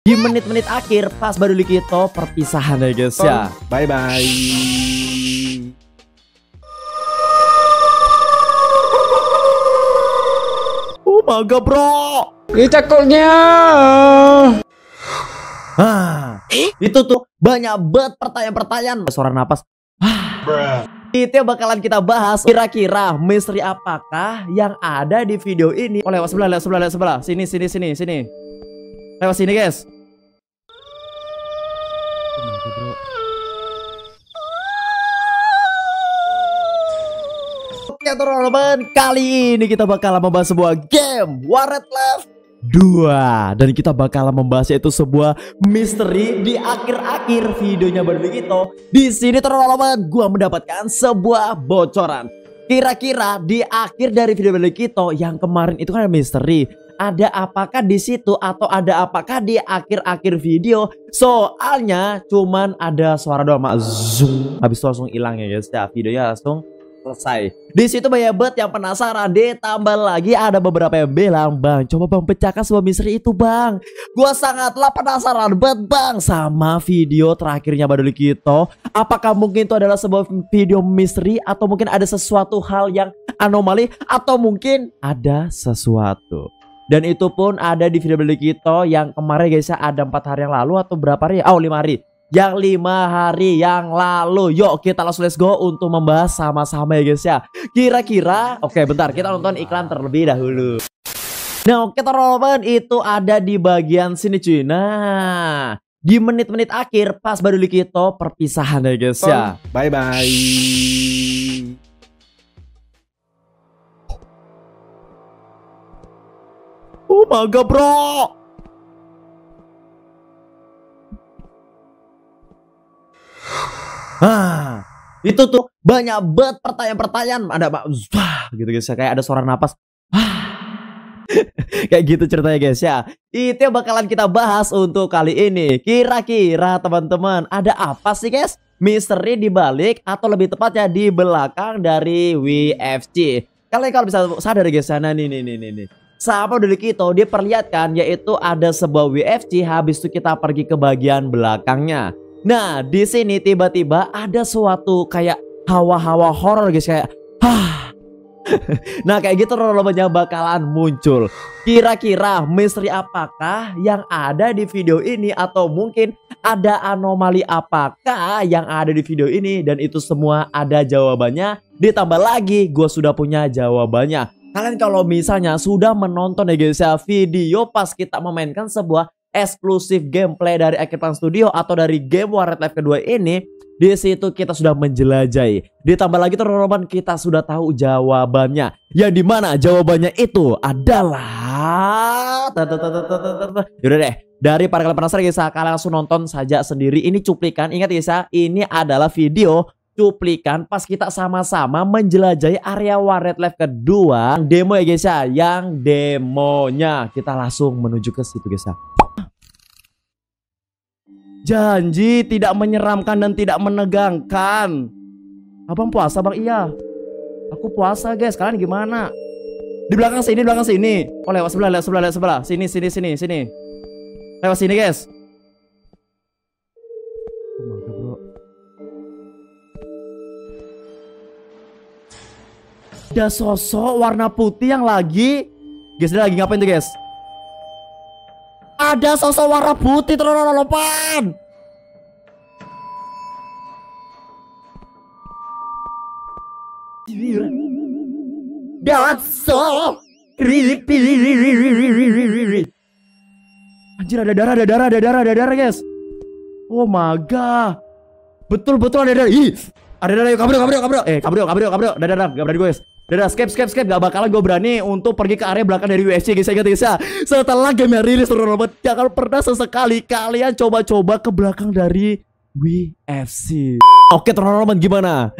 Di menit-menit akhir pas baru Lukito perpisahan ya guys ya. Bye bye. Oh my god bro, dicekulnya. Ah, itu tuh banyak banget pertanyaan-pertanyaan. Suara napas. Itu yang bakalan kita bahas. Kira-kira misteri apakah yang ada di video ini? Oh, lewat sebelah. Sini. Lewat sini, guys. Oke, teman-teman, kali ini kita bakalan membahas sebuah game Warnet Life 2, dan kita bakalan membahas yaitu sebuah misteri di akhir-akhir videonya Lukito. Di sini teman-teman, gua mendapatkan sebuah bocoran. Kira-kira di akhir dari video Lukito yang kemarin itu kan ada misteri. Ada apakah di situ atau ada apakah di akhir-akhir video? Soalnya cuman ada suara doang, zoom. Habis itu langsung hilang ya guys. Ya, videonya langsung selesai. Di situ banyak banget yang penasaran. Ditambah lagi ada beberapa yang bilang, "Bang, coba Bang pecahkan sebuah misteri itu, Bang. Gua sangatlah penasaran banget, Bang, sama video terakhirnya Lukito. Apakah mungkin itu adalah sebuah video misteri atau mungkin ada sesuatu hal yang anomali atau mungkin ada sesuatu?" Dan itu pun ada di video Lukito yang kemarin guys ya, ada 4 hari yang lalu atau berapa hari? Oh, 5 hari. Yang 5 hari yang lalu. Yuk kita langsung let's go untuk membahas sama-sama ya guys ya. Kira-kira, oke bentar, kita nonton iklan terlebih dahulu. Nah, kita teman-teman, itu ada di bagian sini cuy. Nah, di menit-menit akhir pas baru Lukito perpisahan ya guys ya. Bye bye. Oh my god bro. Ah, itu tuh banyak banget pertanyaan-pertanyaan. Ada gitu guys ya, kayak ada suara napas. Kayak gitu ceritanya guys ya. Itu yang bakalan kita bahas untuk kali ini. Kira-kira teman-teman, ada apa sih guys misteri di balik atau lebih tepatnya di belakang dari WFC? Kalian kalau bisa sadar guys ya, nah nih. Sama Lukito dia perlihatkan yaitu ada sebuah WFC, habis itu kita pergi ke bagian belakangnya. Nah, di sini tiba-tiba ada suatu kayak hawa-hawa horor guys, kayak nah kayak gitu rolobanya bakalan muncul. Kira-kira misteri apakah yang ada di video ini atau mungkin ada anomali apakah yang ada di video ini? Dan itu semua ada jawabannya. Ditambah lagi gue sudah punya jawabannya. Kalian kalau misalnya sudah menonton ya guys ya video pas kita memainkan sebuah eksklusif gameplay dari Akiran Studio atau dari game Warnet Life kedua ini, di situ kita sudah menjelajahi. Ditambah lagi teman-teman, kita sudah tahu jawabannya. Yang dimana jawabannya itu adalah, yaudah deh, dari para kalian penasaran guys, kalian langsung nonton saja sendiri. Ini cuplikan, ingat guys ya, ini adalah video cuplikan pas kita sama-sama menjelajahi area Warnet Life kedua yang demo ya guys ya, yang demonya. Kita langsung menuju ke situ guys ya. Janji tidak menyeramkan dan tidak menegangkan. Abang puasa Bang? Iya, aku puasa guys. Kalian gimana? Di belakang sini, Oh, lewat sebelah. Sini. Lewat sini guys. Ada sosok warna putih yang lagi, guys, dia lagi ngapain tuh guys? Ada sosok warna putih terlolopan. That's so creepy. Anjir, ada darah guys. Oh my god, betul ada darah. Ih, ada darah. Kabur, darah, gak berani guys. Dadah, skip, gak bakalan gue berani untuk pergi ke area belakang dari UFC guys. Ingat guys ya, setelah game yang rilis teman-teman, jangan pernah sesekali kalian coba-coba ke belakang dari UFC. Oke teman-teman, gimana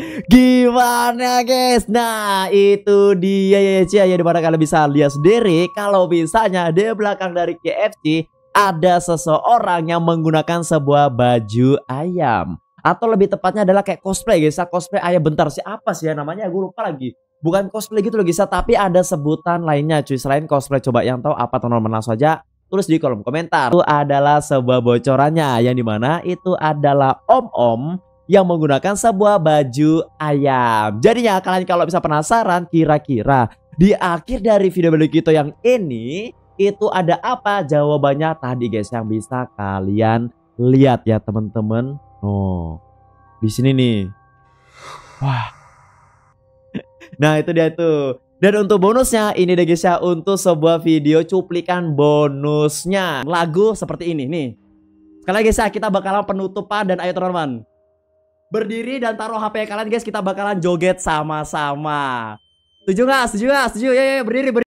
guys? Nah itu dia ya guys ya, dimana kalian bisa lihat sendiri kalau misalnya di belakang dari KFC ada seseorang yang menggunakan sebuah baju ayam, atau lebih tepatnya adalah kayak cosplay guys ya, cosplay ayam. Bentar sih, apa sih ya namanya, gue lupa lagi. Bukan cosplay gitu loh guys, tapi ada sebutan lainnya cuy selain cosplay. Coba yang tahu apa teman-teman langsung aja tulis di kolom komentar. Itu adalah sebuah bocorannya, yang dimana itu adalah om-om yang menggunakan sebuah baju ayam. Jadinya kalian kalau bisa penasaran, kira-kira di akhir dari video Andy Lukito yang ini itu ada apa jawabannya tadi guys, yang bisa kalian lihat ya teman-teman. Oh, di sini nih. Wah. Nah itu dia tuh. Dan untuk bonusnya ini deh guys ya, untuk sebuah video cuplikan bonusnya lagu seperti ini nih. Sekali lagi guys ya, kita bakalan penutupan dan ayo teman-teman berdiri dan taruh HP kalian guys, kita bakalan joget sama-sama. Setuju nggak? Setuju nggak? Setuju. Ya, berdiri, berdiri.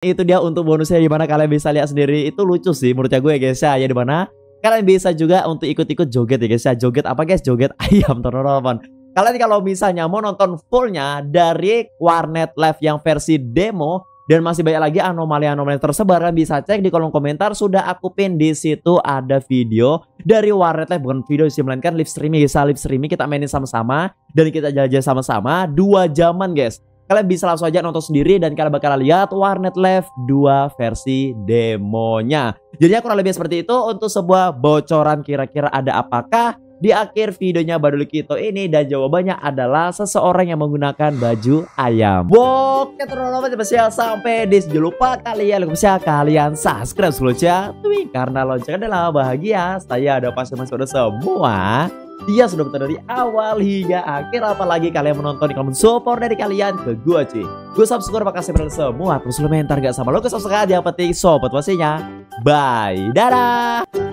Itu dia untuk bonusnya, dimana kalian bisa lihat sendiri. Itu lucu sih menurutnya gue guys ya, dimana kalian bisa juga untuk ikut-ikut joget ya guys ya. Joget apa guys? Joget ayam teman-teman. Kalian kalau misalnya mau nonton fullnya dari Warnet Live yang versi demo, dan masih banyak lagi anomali-anomali tersebar, kalian bisa cek di kolom komentar. Sudah aku pin di situ ada video dari Warnet Live, bukan video sih melainkan live streaming guys. Live streaming kita mainin sama-sama dan kita jelajah sama-sama 2 jaman guys. Kalian bisa langsung aja nonton sendiri dan kalian bakal lihat Warnet Live 2 versi demonya. Jadi kurang lebih seperti itu untuk sebuah bocoran kira-kira ada apakah di akhir videonya Andy Lukito ini, dan jawabannya adalah seseorang yang menggunakan baju ayam. Oke teman-teman, sampai di sini. Jangan lupa kalian subscribe sebelumnya, karena lonceng adalah bahagia. Saya ada pasti masuk semua. Dia sudah betul dari awal hingga akhir. Apalagi kalian menonton di kolom support dari kalian ke gue cuy. Gue subscribe, makasih bener semua. Terus komentar gak sama lo ke subscribe, yang penting sobat pastinya. Bye, dadah.